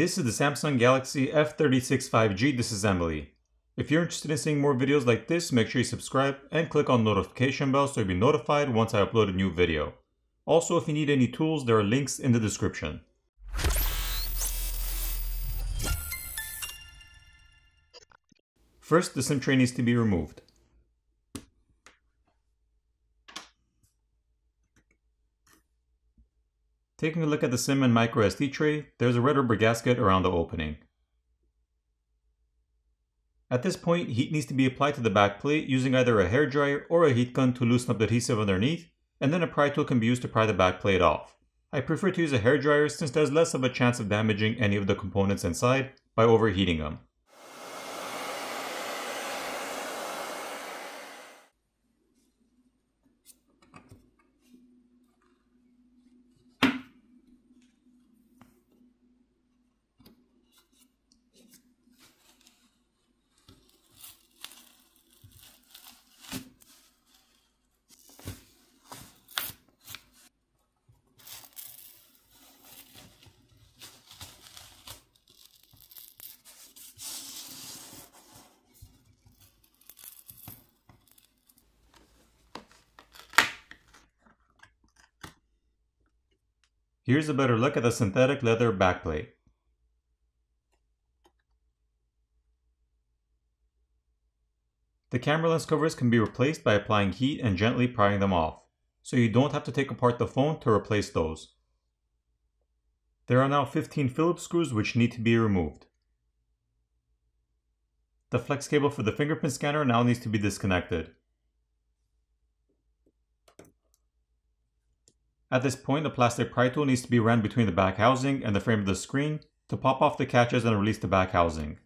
This is the Samsung Galaxy F36 5G. This is Emily. If you're interested in seeing more videos like this, make sure you subscribe and click on the notification bell so you'll be notified once I upload a new video. Also, if you need any tools, there are links in the description. First, the SIM tray needs to be removed. Taking a look at the SIM and microSD tray, there's a red rubber gasket around the opening. At this point, heat needs to be applied to the back plate using either a hairdryer or a heat gun to loosen up the adhesive underneath, and then a pry tool can be used to pry the back plate off. I prefer to use a hairdryer since there's less of a chance of damaging any of the components inside by overheating them. Here's a better look at the synthetic leather backplate. The camera lens covers can be replaced by applying heat and gently prying them off, so you don't have to take apart the phone to replace those. There are now 15 Phillips screws which need to be removed. The flex cable for the fingerprint scanner now needs to be disconnected. At this point, a plastic pry tool needs to be ran between the back housing and the frame of the screen to pop off the catches and release the back housing.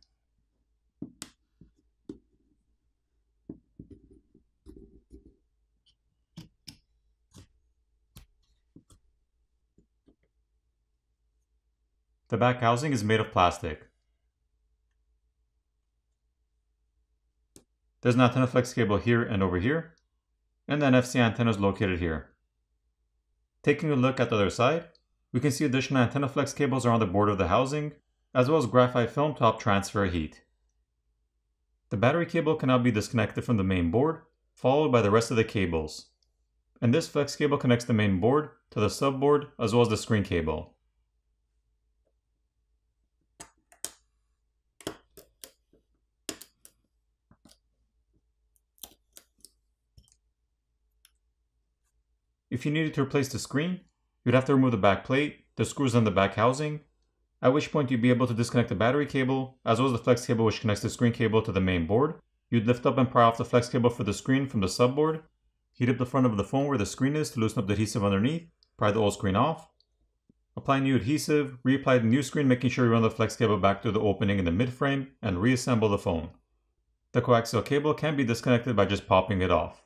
The back housing is made of plastic. There's an antenna flex cable here and over here, and the NFC antenna is located here. Taking a look at the other side, we can see additional antenna flex cables around the board of the housing, as well as graphite film to help transfer heat. The battery cable can now be disconnected from the main board, followed by the rest of the cables. And this flex cable connects the main board to the subboard, as well as the screen cable. If you needed to replace the screen, you'd have to remove the back plate, the screws on the back housing, at which point you'd be able to disconnect the battery cable, as well as the flex cable which connects the screen cable to the main board. You'd lift up and pry off the flex cable for the screen from the subboard, heat up the front of the phone where the screen is to loosen up the adhesive underneath, pry the old screen off, apply new adhesive, reapply the new screen, making sure you run the flex cable back through the opening in the midframe, and reassemble the phone. The coaxial cable can be disconnected by just popping it off.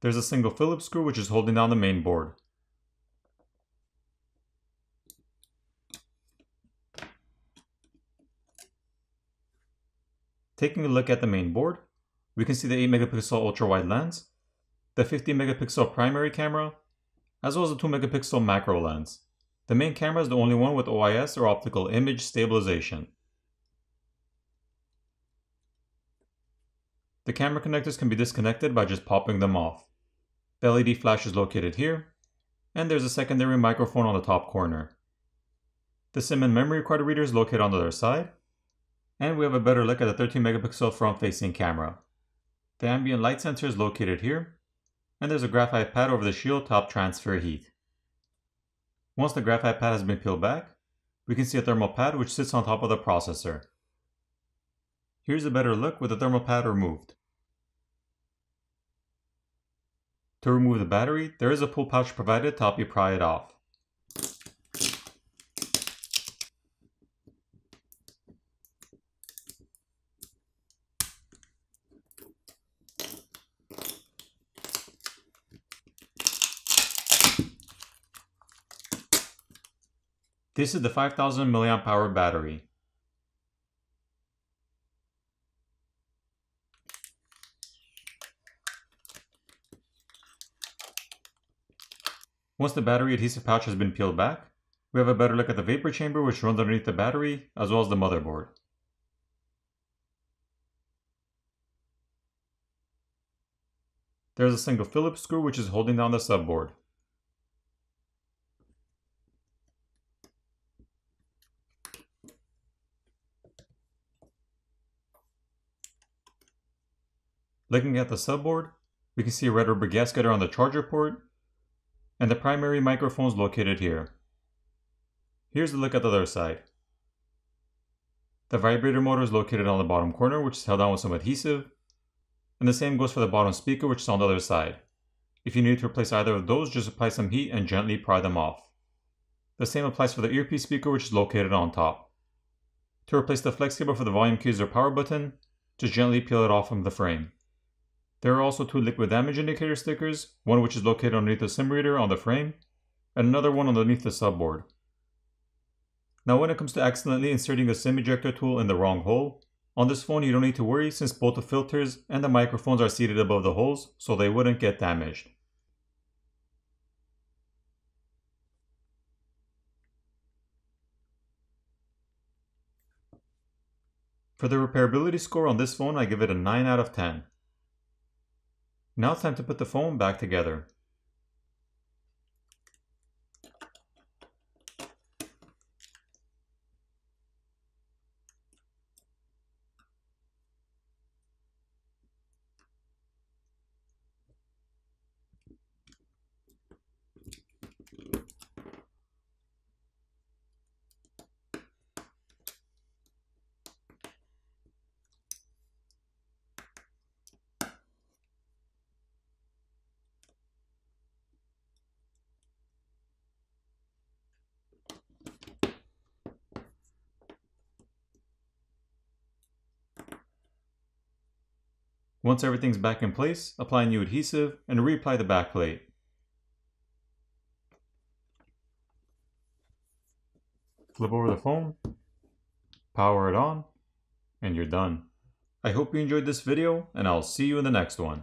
There's a single Phillips screw which is holding down the main board. Taking a look at the main board, we can see the 8-megapixel ultra-wide lens, the 50-megapixel primary camera, as well as the 2-megapixel macro lens. The main camera is the only one with OIS or optical image stabilization. The camera connectors can be disconnected by just popping them off. The LED flash is located here, and there's a secondary microphone on the top corner. The SIM and memory card reader is located on the other side, and we have a better look at the 13-megapixel front-facing camera. The ambient light sensor is located here, and there's a graphite pad over the shield to help transfer heat. Once the graphite pad has been peeled back, we can see a thermal pad which sits on top of the processor. Here's a better look with the thermal pad removed. To remove the battery, there is a pull pouch provided to help you pry it off. This is the 5000 mAh battery. Once the battery adhesive pouch has been peeled back, we have a better look at the vapor chamber, which runs underneath the battery, as well as the motherboard. There's a single Phillips screw which is holding down the subboard. Looking at the subboard, we can see a red rubber gasket around the charger port, and the primary microphone is located here. Here's a look at the other side. The vibrator motor is located on the bottom corner, which is held down with some adhesive, and the same goes for the bottom speaker, which is on the other side. If you need to replace either of those, just apply some heat and gently pry them off. The same applies for the earpiece speaker, which is located on top. To replace the flex cable for the volume keys or power button, just gently peel it off from the frame. There are also two liquid damage indicator stickers, one which is located underneath the SIM reader on the frame, and another one underneath the subboard. Now when it comes to accidentally inserting a SIM ejector tool in the wrong hole, on this phone you don't need to worry since both the filters and the microphones are seated above the holes so they wouldn't get damaged. For the repairability score on this phone, I give it a 9 out of 10. Now it's time to put the phone back together. Once everything's back in place, apply new adhesive and reapply the back plate. Flip over the phone, power it on, and you're done. I hope you enjoyed this video, and I'll see you in the next one.